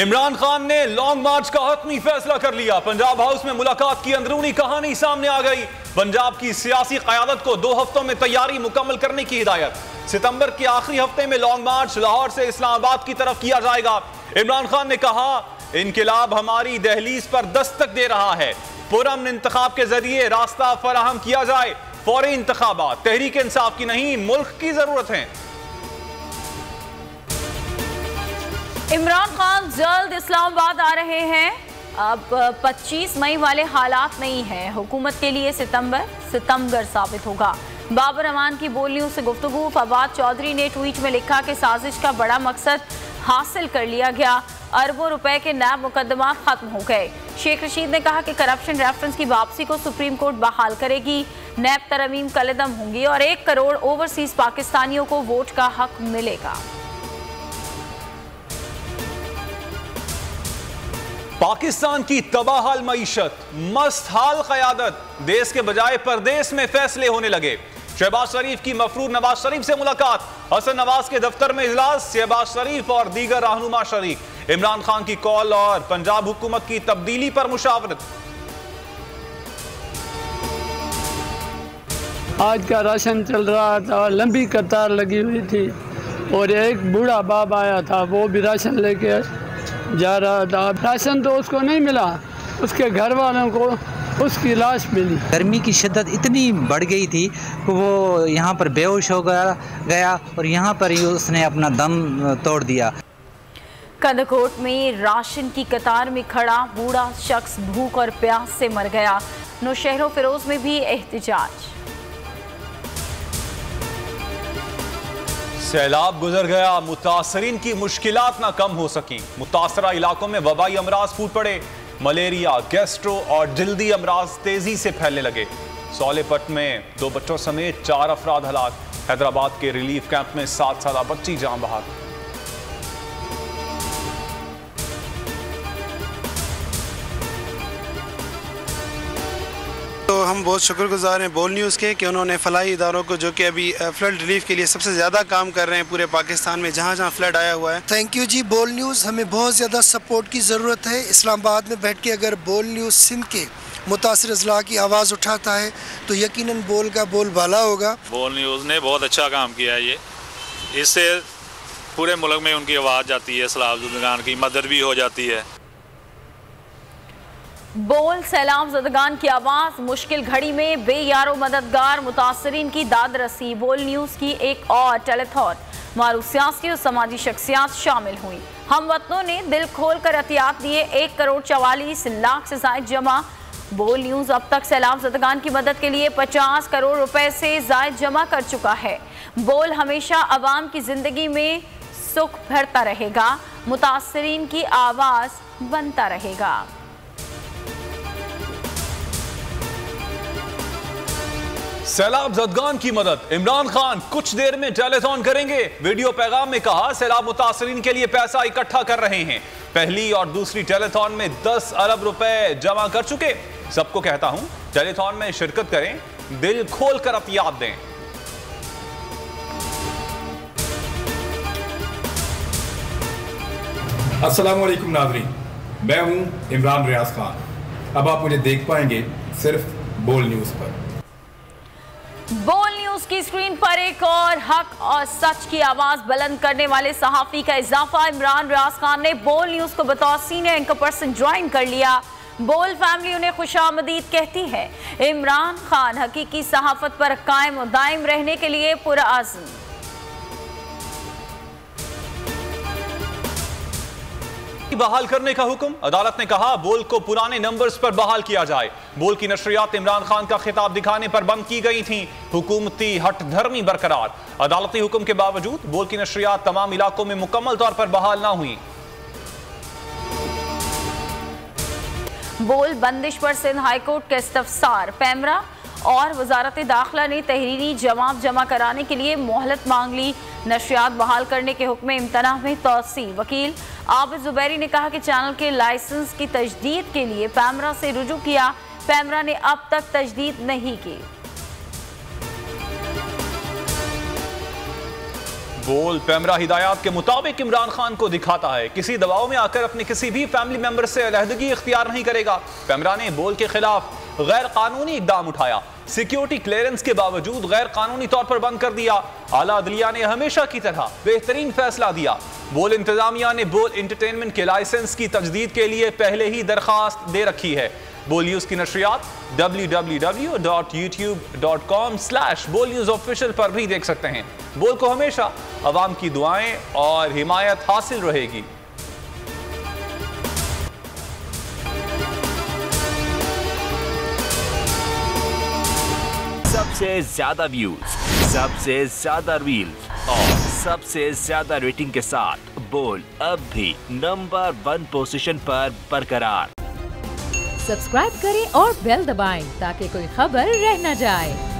इमरान खान ने लॉन्ग मार्च का हतमी फैसला कर लिया। पंजाब हाउस में मुलाकात की अंदरूनी कहानी सामने आ गई। पंजाब की सियासी क़यादत को 2 हफ्तों में तैयारी मुकम्मल करने की हिदायत। सितंबर के आखिरी हफ्ते में लॉन्ग मार्च लाहौर से इस्लामाबाद की तरफ किया जाएगा। इमरान खान ने कहा, इनकलाब हमारी दहलीज पर दस्तक दे रहा है, पुरअमन इंतखाब के जरिए रास्ता फराहम किया जाए। फौरी इंतखाबात तहरीक इंसाफ की नहीं, मुल्क की जरूरत है। इमरान खान जल्द इस्लामाबाद आ रहे हैं। अब 25 मई वाले हालात नहीं हैं। हुकूमत के लिए सितंबर साबित होगा। बाबर अमान की बोल न्यूज से गुफ्तगू। फवाद चौधरी ने ट्वीट में लिखा कि साजिश का बड़ा मकसद हासिल कर लिया गया। अरबों रुपए के नैब मुकदमा खत्म हो गए। शेख रशीद ने कहा कि करप्शन रेफरेंस की वापसी को सुप्रीम कोर्ट बहाल करेगी। नैब तरमीम कलदम होंगी और 1 करोड़ ओवरसीज पाकिस्तानियों को वोट का हक मिलेगा। पाकिस्तान की तबाहाल मईशत, मस्त हाल क़यादत, देश के बजाय परदेश में फैसले होने लगे। शहबाज शरीफ की मफरूर नवाज शरीफ से मुलाकात, हसन नवाज के दफ्तर में इजलास, शहबाज शरीफ और दीगर रहनुमा शरीक। इमरान खान की कॉल और पंजाब हुकूमत की तब्दीली पर मुशावरत। आज का राशन चल रहा था, लंबी कतार लगी हुई थी और एक बूढ़ा बाप आया था, वो भी राशन लेके जा रहा था। राशन तो उसको नहीं मिला, उसके घर वालों को उसकी लाश मिली। गर्मी की शिद्दत इतनी बढ़ गई थी कि वो यहाँ पर बेहोश हो गया और यहाँ पर ही उसने अपना दम तोड़ दिया। कंदकोट में राशन की कतार में खड़ा बूढ़ा शख्स भूख और प्यास से मर गया। नौशहरो फिरोज में भी एहतजाज। सैलाब गुजर गया, मुतासरीन की मुश्किलात ना कम हो सकी। मुतासरा इलाकों में वबाई अमराज फूट पड़े। मलेरिया, गैस्ट्रो और जल्दी अमराज तेजी से फैलने लगे। सौलेपट में 2 बच्चों समेत 4 अफराद हलाक। हैदराबाद के रिलीफ कैंप में 7 साला बच्ची जान बहाक। तो हम बहुत शुक्रगुजार हैं बोल न्यूज़ के कि उन्होंने फलाही इदारों को, जो कि अभी फ्लड रिलीफ के लिए सबसे ज़्यादा काम कर रहे हैं पूरे पाकिस्तान में, जहाँ जहाँ फ्लड आया हुआ है। थैंक यू जी बोल न्यूज़, हमें बहुत ज़्यादा सपोर्ट की ज़रूरत है। इस्लामाबाद में बैठ के अगर बोल न्यूज़ सिंध के मुतासर अजला की आवाज़ उठाता है तो यकीनन बोल का बोल बाला होगा। बोल न्यूज़ ने बहुत अच्छा काम किया है। ये इससे पूरे मुल्क में उनकी आवाज़ जाती है, सलामगान की मदद भी हो जाती है। बोल सैलाब जदगान की आवाज़, मुश्किल घड़ी में बेयारो मददगार, मुतासरीन की दादरसी। बोल न्यूज़ की एक और टेलीथॉन, मारूफ सियासी और समाजी शख्सियात शामिल हुई। हम वतनों ने दिल खोल कर अतियात दिए। 1 करोड़ 44 लाख से जायद जमा। बोल न्यूज़ अब तक सैलाब जदगान की मदद के लिए 50 करोड़ रुपए से जायद जमा कर चुका है। बोल हमेशा आवाम की जिंदगी में सुख भरता रहेगा, मुतासरीन की आवाज़ बनता रहेगा। सैलाब जदगान की मदद, इमरान खान कुछ देर में टेलीथॉन करेंगे। वीडियो पैगाम में कहा, सैलाब मुतासरीन के लिए पैसा इकट्ठा कर रहे हैं। पहली और दूसरी टेलीथॉन में 10 अरब रुपए जमा कर चुके। सबको कहता हूं, टेलीथॉन में शिरकत करें, दिल खोल कर अतियात दें। अस्सलाम वालेकुम नाज़रीन, मैं हूं इमरान रियाज खान। अब आप मुझे देख पाएंगे सिर्फ बोल न्यूज़ पर। बोल न्यूज़ की स्क्रीन पर एक और हक और सच की आवाज़ बुलंद करने वाले सहाफ़ी का इजाफा। इमरान रियाज खान ने बोल न्यूज़ को बतौर सीनियर एंकर पर्सन ज्वाइन कर लिया। बोल फैमिली उन्हें खुशामदीद कहती है। इमरान खान हकीकी सहाफ़त पर कायम और दायम रहने के लिए पुरअज़्म। बहाल करने का हुक्म, अदालत ने कहा बोल को पुराने नंबर्स पर बहाल किया जाए। बोल की नशरियात इमरान खान का खिताब दिखाने पर बंद की गई थी। हुकूमती हठधर्मी बरकरार, अदालती हुक्म के बावजूद बोल की नशरियात तमाम इलाकों में मुकम्मल तौर पर बहाल ना हुई। बोल बंदिश पर सिंध हाईकोर्ट का इस्तफसार। पैमरा और वजारत दाखिला ने तहरीरी जवाब जमा कराने के लिए मोहलत मांग ली। नशरियात बहाल करने के हुक्म इम्तना में तोसी। वकील आबिद जुबैरी ने कहा कि चैनल के लाइसेंस की तजदीद के लिए पैमरा से रुजू किया। पैमरा ने अब तक तजदीद नहीं की। बोल पैमरा हिदायत के मुताबिक इमरान खान को दिखाता है किसी दबाव में आकर अपने किसी भी फैमिली मेंबर से अलहदगी इख्तियार नहीं करेगा। पैमरा ने बोल के खिलाफ गैर कानूनी इकदाम उठाया, सिक्योरिटी क्लियरेंस के बावजूद गैर कानूनी तौर पर बंद कर दिया। आला अदलिया ने हमेशा की तरह बेहतरीन फैसला दिया। बोल इंतजामिया ने बोल एंटरटेनमेंट के लाइसेंस की तजदीद के लिए पहले ही दरख्वास्त दे रखी है। बोल न्यूज़ की नशरियात www.youtube.com/bolnewsofficial पर भी देख सकते हैं। बोल को हमेशा अवाम की दुआएं और हिमायत हासिल रहेगी। सबसे ज्यादा व्यूज, सबसे ज्यादा रील्स और सबसे ज्यादा रेटिंग के साथ बोल अब भी नंबर 1 पोजीशन पर बरकरार। सब्सक्राइब करें और बेल दबाएं ताकि कोई खबर रह न जाए।